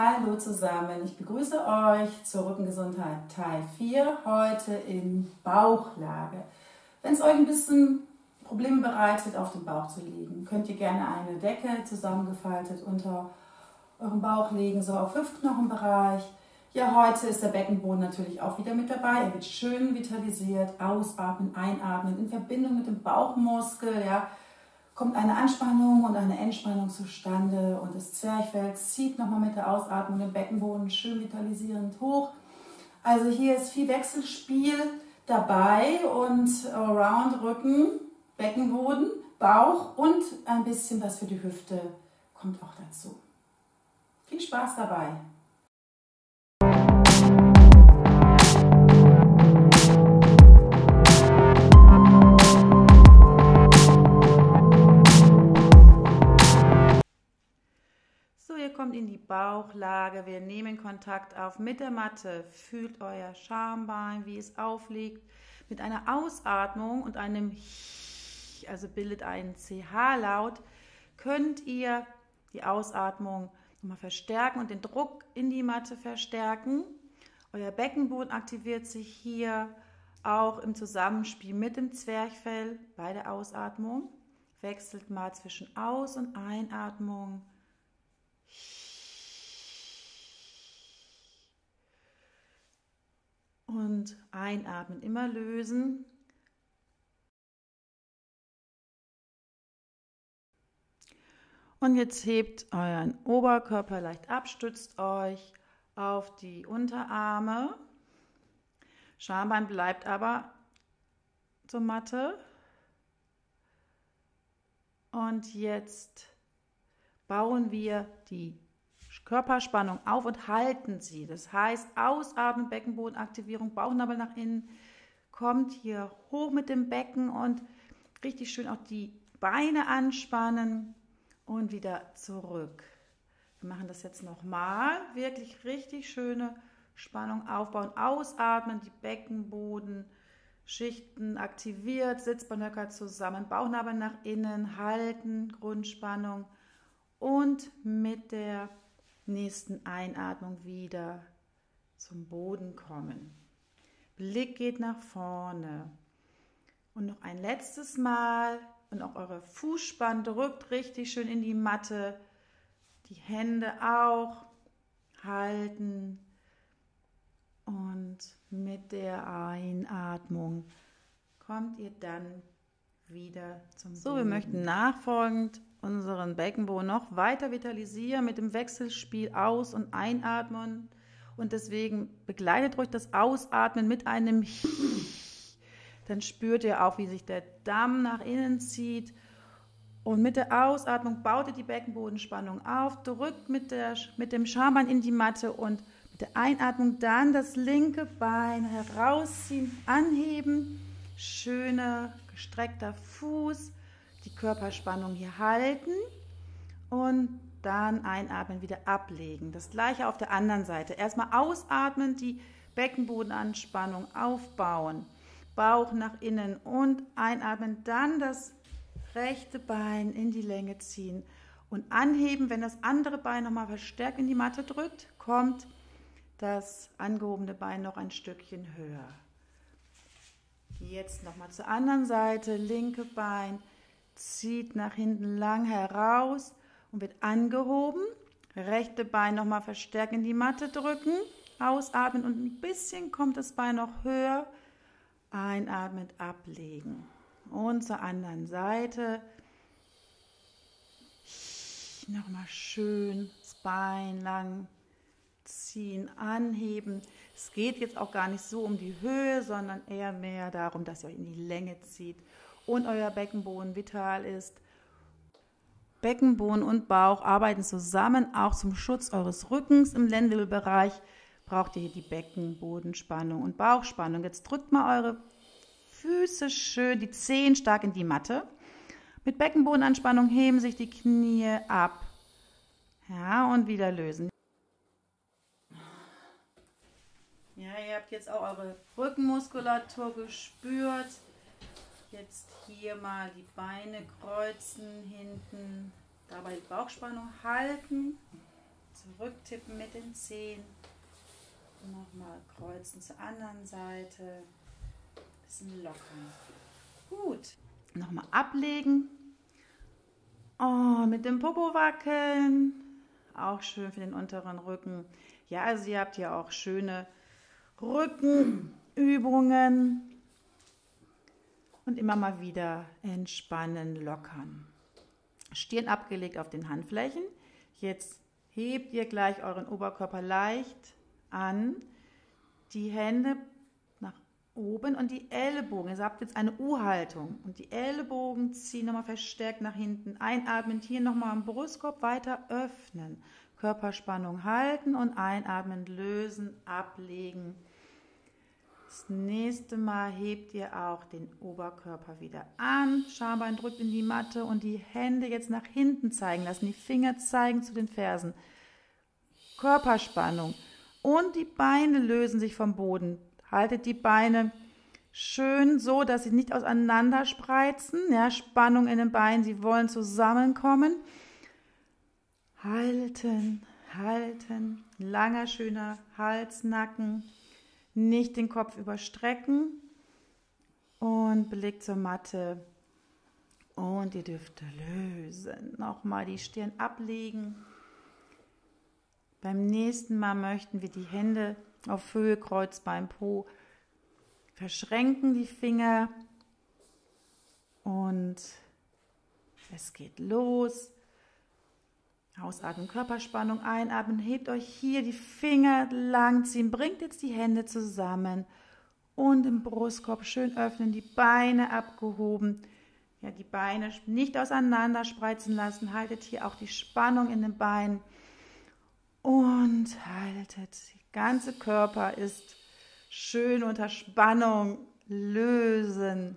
Hallo zusammen, ich begrüße euch zur Rückengesundheit Teil 4, heute in Bauchlage. Wenn es euch ein bisschen Probleme bereitet, auf dem Bauch zu liegen, könnt ihr gerne eine Decke zusammengefaltet unter euren Bauch legen, so auf Hüftknochenbereich. Ja, heute ist der Beckenboden natürlich auch wieder mit dabei, er wird schön vitalisiert, ausatmen, einatmen, in Verbindung mit dem Bauchmuskel, ja. Kommt eine Anspannung und eine Entspannung zustande und das Zwerchfell zieht nochmal mit der Ausatmung den Beckenboden schön vitalisierend hoch. Also hier ist viel Wechselspiel dabei und Allround Rücken, Beckenboden, Bauch und ein bisschen was für die Hüfte kommt auch dazu. Viel Spaß dabei! Kommt in die Bauchlage, wir nehmen Kontakt auf mit der Matte, fühlt euer Schambein, wie es aufliegt. Mit einer Ausatmung und einem H, also bildet einen CH-Laut, könnt ihr die Ausatmung nochmal verstärken und den Druck in die Matte verstärken. Euer Beckenboden aktiviert sich hier auch im Zusammenspiel mit dem Zwerchfell bei der Ausatmung. Wechselt mal zwischen Aus- und Einatmung. Und einatmen, immer lösen. Und jetzt hebt euren Oberkörper leicht ab, stützt euch auf die Unterarme. Schambein bleibt aber zur Matte. Und jetzt bauen wir die Körperspannung auf und halten sie. Das heißt, ausatmen, Beckenbodenaktivierung, Bauchnabel nach innen, kommt hier hoch mit dem Becken und richtig schön auch die Beine anspannen und wieder zurück. Wir machen das jetzt nochmal. Wirklich richtig schöne Spannung aufbauen. Ausatmen, die Beckenbodenschichten aktiviert, Sitzbeinhöcker zusammen, Bauchnabel nach innen, halten, Grundspannung. Und mit der nächsten Einatmung wieder zum Boden kommen. Blick geht nach vorne. Und noch ein letztes Mal. Und auch eure Fußspann drückt richtig schön in die Matte. Die Hände auch halten. Und mit der Einatmung kommt ihr dann wieder zum Boden. So, wir möchten nachfolgend unseren Beckenboden noch weiter vitalisieren mit dem Wechselspiel aus- und einatmen. Und deswegen begleitet ruhig das Ausatmen mit einem Dann spürt ihr auch, wie sich der Damm nach innen zieht. Und mit der Ausatmung baut ihr die Beckenbodenspannung auf, drückt mit dem Schambein in die Matte und mit der Einatmung dann das linke Bein herausziehen, anheben. Schöner, gestreckter Fuß. Die Körperspannung hier halten und dann einatmen, wieder ablegen. Das gleiche auf der anderen Seite. Erstmal ausatmen, die Beckenbodenanspannung aufbauen, Bauch nach innen und einatmen, dann das rechte Bein in die Länge ziehen und anheben. Wenn das andere Bein nochmal verstärkt in die Matte drückt, kommt das angehobene Bein noch ein Stückchen höher. Jetzt nochmal zur anderen Seite, linke Bein zieht nach hinten lang heraus und wird angehoben. Rechte Bein nochmal verstärken, in die Matte drücken, ausatmen und ein bisschen kommt das Bein noch höher. Einatmen, ablegen. Und zur anderen Seite. Nochmal schön das Bein lang ziehen, anheben. Es geht jetzt auch gar nicht so um die Höhe, sondern eher mehr darum, dass ihr euch in die Länge zieht. Und euer Beckenboden vital ist. Beckenboden und Bauch arbeiten zusammen, auch zum Schutz eures Rückens. Im Lendenwirbelbereich braucht ihr hier die Beckenbodenspannung und Bauchspannung. Jetzt drückt mal eure Füße schön, die Zehen stark in die Matte. Mit Beckenbodenanspannung heben sich die Knie ab. Ja, und wieder lösen. Ja, ihr habt jetzt auch eure Rückenmuskulatur gespürt. Jetzt hier mal die Beine kreuzen hinten, dabei die Bauchspannung halten, zurück tippen mit den Zehen. Und nochmal kreuzen zur anderen Seite. Ein bisschen lockern. Gut. Nochmal ablegen. Oh, mit dem Popo wackeln. Auch schön für den unteren Rücken. Ja, also ihr habt hier auch schöne Rückenübungen. Und immer mal wieder entspannen, lockern. Stirn abgelegt auf den Handflächen. Jetzt hebt ihr gleich euren Oberkörper leicht an. Die Hände nach oben und die Ellbogen. Ihr habt jetzt eine U-Haltung. Und die Ellbogen ziehen nochmal verstärkt nach hinten. Einatmen, hier nochmal am Brustkorb weiter öffnen. Körperspannung halten und einatmen, lösen, ablegen. Das nächste Mal hebt ihr auch den Oberkörper wieder an. Schambein drückt in die Matte und die Hände jetzt nach hinten zeigen lassen. Die Finger zeigen zu den Fersen. Körperspannung. Und die Beine lösen sich vom Boden. Haltet die Beine schön so, dass sie nicht auseinander spreizen. Ja, Spannung in den Beinen, sie wollen zusammenkommen. Halten, halten. Langer, schöner Hals, Nacken. Nicht den Kopf überstrecken. Und Blick zur Matte. Und ihr dürft lösen. Nochmal die Stirn ablegen. Beim nächsten Mal möchten wir die Hände auf Höhe, Kreuzbein, Po verschränken, die Finger. Und es geht los. Ausatmen, Körperspannung, einatmen, hebt euch hier die Finger langziehen, bringt jetzt die Hände zusammen und im Brustkorb schön öffnen, die Beine abgehoben, ja, die Beine nicht auseinander spreizen lassen, haltet hier auch die Spannung in den Beinen und haltet, der ganze Körper ist schön unter Spannung, lösen,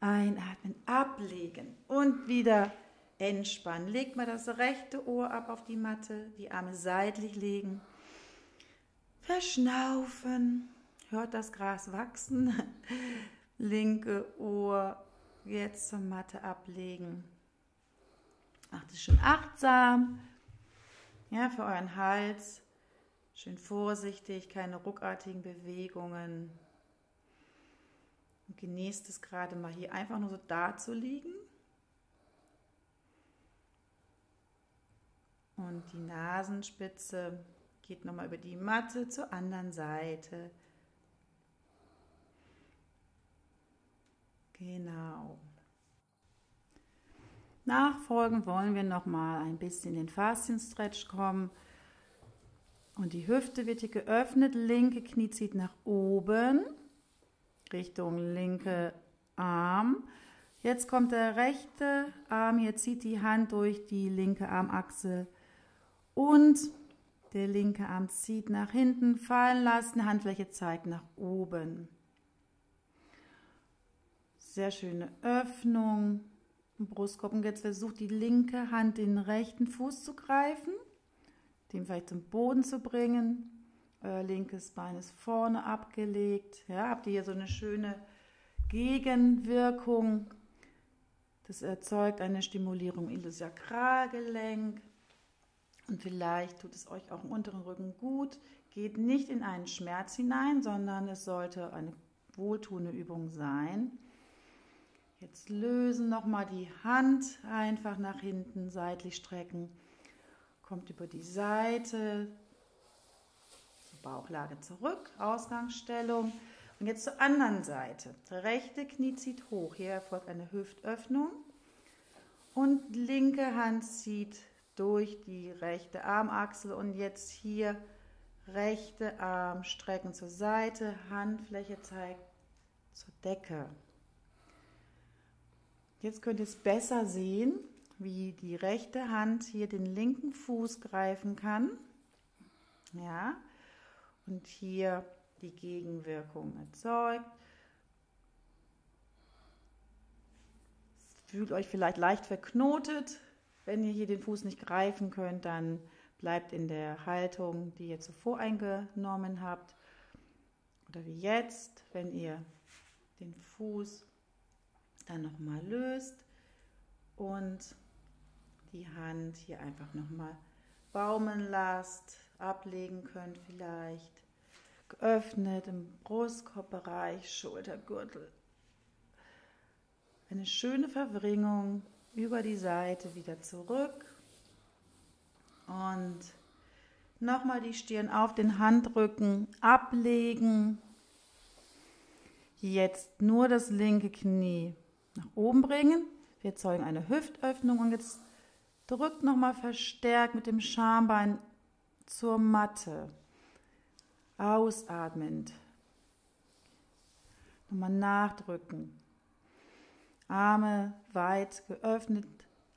einatmen, ablegen und wieder entspannen. Legt mal das rechte Ohr ab auf die Matte, die Arme seitlich legen. Verschnaufen. Hört das Gras wachsen. Linke Ohr jetzt zur Matte ablegen. Macht es schön achtsam. Ja, für euren Hals. Schön vorsichtig, keine ruckartigen Bewegungen. Und genießt es gerade mal hier einfach nur so da zu liegen. Und die Nasenspitze geht nochmal über die Matte zur anderen Seite. Genau. Nachfolgend wollen wir nochmal ein bisschen in den Faszien-Stretch kommen. Und die Hüfte wird hier geöffnet. Linke Knie zieht nach oben Richtung linke Arm. Jetzt kommt der rechte Arm. Hier zieht die Hand durch die linke Armachse. Und der linke Arm zieht nach hinten, fallen lassen, Handfläche zeigt nach oben. Sehr schöne Öffnung im Brustkorb. Und jetzt versucht die linke Hand den rechten Fuß zu greifen, den vielleicht zum Boden zu bringen. Euer linkes Bein ist vorne abgelegt. Ja, habt ihr hier so eine schöne Gegenwirkung. Das erzeugt eine Stimulierung im Iliosakralgelenk. Und vielleicht tut es euch auch im unteren Rücken gut. Geht nicht in einen Schmerz hinein, sondern es sollte eine wohltuende Übung sein. Jetzt lösen, nochmal die Hand einfach nach hinten, seitlich strecken. Kommt über die Seite, zur Bauchlage zurück, Ausgangsstellung. Und jetzt zur anderen Seite. Der rechte Knie zieht hoch, hier erfolgt eine Hüftöffnung. Und linke Hand zieht durch die rechte Armachsel und jetzt hier rechte Arm strecken zur Seite, Handfläche zeigt zur Decke. Jetzt könnt ihr es besser sehen, wie die rechte Hand hier den linken Fuß greifen kann. Ja, und hier die Gegenwirkung erzeugt. Fühlt euch vielleicht leicht verknotet. Wenn ihr hier den Fuß nicht greifen könnt, dann bleibt in der Haltung, die ihr zuvor eingenommen habt. Oder wie jetzt, wenn ihr den Fuß dann nochmal löst und die Hand hier einfach nochmal baumeln lasst, ablegen können vielleicht. Geöffnet im Brustkorbbereich, Schultergürtel. Eine schöne Verwringung über die Seite wieder zurück. Und nochmal die Stirn auf den Handrücken ablegen. Jetzt nur das linke Knie nach oben bringen. Wir erzeugen eine Hüftöffnung und jetzt drückt nochmal verstärkt mit dem Schambein zur Matte. Ausatmend. Nochmal nachdrücken. Arme weit geöffnet,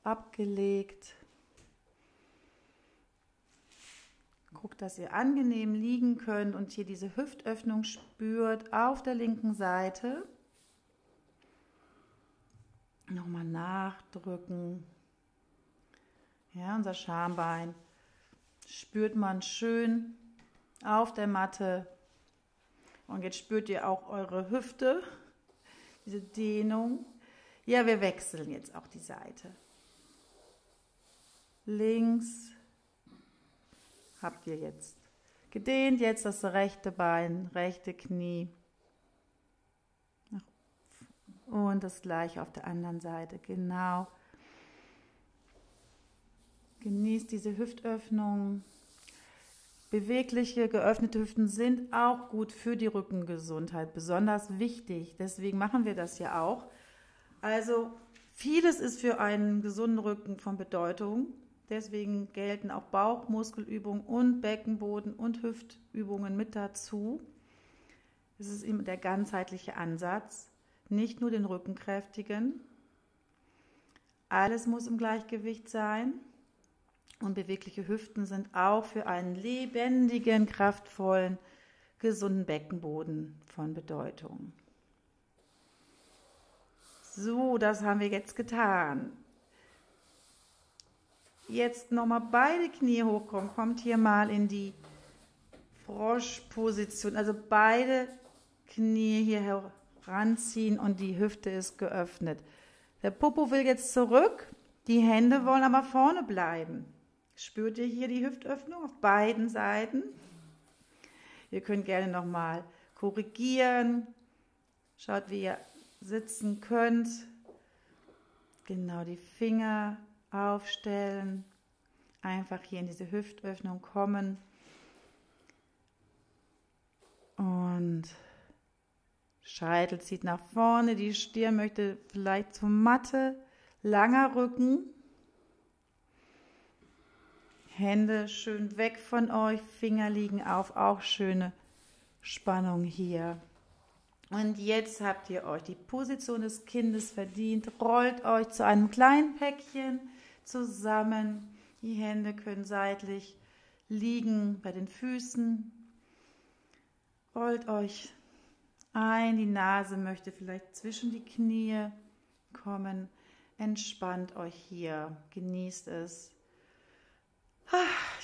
abgelegt. Guckt, dass ihr angenehm liegen könnt und hier diese Hüftöffnung spürt auf der linken Seite. Nochmal nachdrücken. Ja, unser Schambein spürt man schön auf der Matte. Und jetzt spürt ihr auch eure Hüfte, diese Dehnung. Ja, wir wechseln jetzt auch die Seite. Links habt ihr jetzt gedehnt, jetzt das rechte Bein, rechte Knie. Und das gleiche auf der anderen Seite, genau. Genießt diese Hüftöffnung. Bewegliche, geöffnete Hüften sind auch gut für die Rückengesundheit, besonders wichtig. Deswegen machen wir das ja auch. Also vieles ist für einen gesunden Rücken von Bedeutung. Deswegen gelten auch Bauchmuskelübungen und Beckenboden und Hüftübungen mit dazu. Es ist eben der ganzheitliche Ansatz. Nicht nur den Rücken kräftigen. Alles muss im Gleichgewicht sein. Und bewegliche Hüften sind auch für einen lebendigen, kraftvollen, gesunden Beckenboden von Bedeutung. So, das haben wir jetzt getan. Jetzt nochmal beide Knie hochkommen. Kommt hier mal in die Froschposition. Also beide Knie hier heranziehen und die Hüfte ist geöffnet. Der Popo will jetzt zurück, die Hände wollen aber vorne bleiben. Spürt ihr hier die Hüftöffnung auf beiden Seiten? Ihr könnt gerne nochmal korrigieren. Schaut, wie ihr sitzen könnt. Genau, die Finger aufstellen. Einfach hier in diese Hüftöffnung kommen. Und Scheitel zieht nach vorne. Die Stirn möchte vielleicht zur Matte. Langer Rücken. Hände schön weg von euch, Finger liegen auf, auch schöne Spannung hier. Und jetzt habt ihr euch die Position des Kindes verdient, rollt euch zu einem kleinen Päckchen zusammen. Die Hände können seitlich liegen bei den Füßen. Rollt euch ein, die Nase möchte vielleicht zwischen die Knie kommen. Entspannt euch hier, genießt es.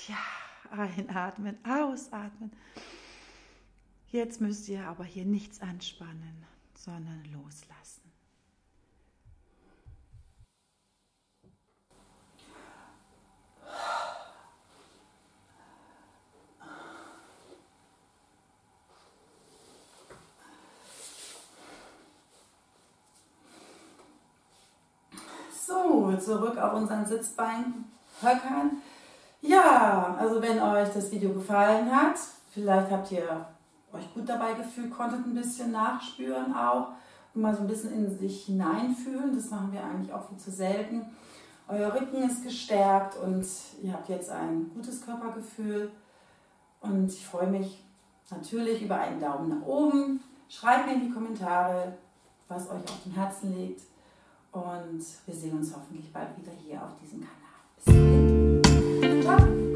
Ja, einatmen, ausatmen. Jetzt müsst ihr aber hier nichts anspannen, sondern loslassen. So, zurück auf unseren Sitzbeinhöckern. Ja, also wenn euch das Video gefallen hat, vielleicht habt ihr euch gut dabei gefühlt, konntet ein bisschen nachspüren auch und mal so ein bisschen in sich hineinfühlen. Das machen wir eigentlich auch viel zu selten. Euer Rücken ist gestärkt und ihr habt jetzt ein gutes Körpergefühl. Und ich freue mich natürlich über einen Daumen nach oben. Schreibt mir in die Kommentare, was euch auf dem Herzen liegt. Und wir sehen uns hoffentlich bald wieder hier auf diesem Kanal. Bis dahin. Ciao.